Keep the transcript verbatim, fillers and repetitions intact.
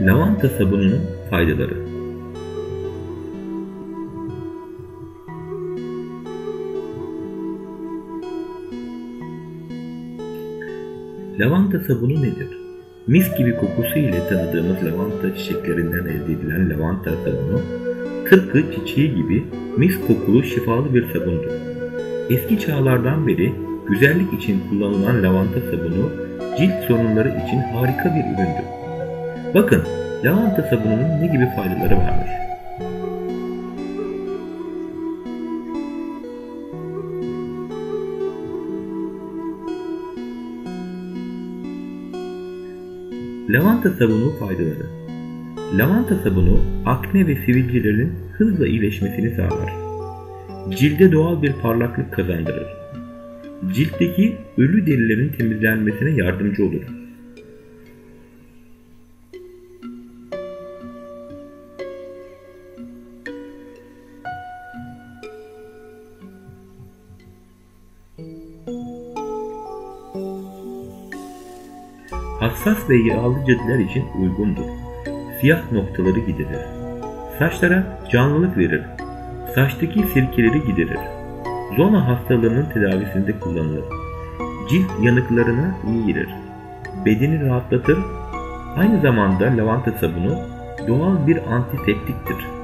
Lavanta sabununun faydaları. Lavanta sabunu nedir? Mis gibi kokusu ile tanıdığımız lavanta çiçeklerinden elde edilen lavanta sabunu, tıpkı çiçeği gibi mis kokulu şifalı bir sabundur. Eski çağlardan beri güzellik için kullanılan lavanta sabunu, cilt sorunları için harika bir üründür. Bakın, lavanta sabununun ne gibi faydaları varmış. Lavanta sabunu faydaları. Lavanta sabunu akne ve sivilcelerin hızla iyileşmesini sağlar. Cilde doğal bir parlaklık kazandırır. Ciltteki ölü derilerin temizlenmesine yardımcı olur. Hassas ve yağlı ciltler için uygundur. Siyah noktaları giderir. Saçlara canlılık verir. Saçtaki sirkeleri giderir. Zona hastalığının tedavisinde kullanılır. Cilt yanıklarına iyi gelir. Bedeni rahatlatır. Aynı zamanda lavanta sabunu doğal bir antiseptiktir.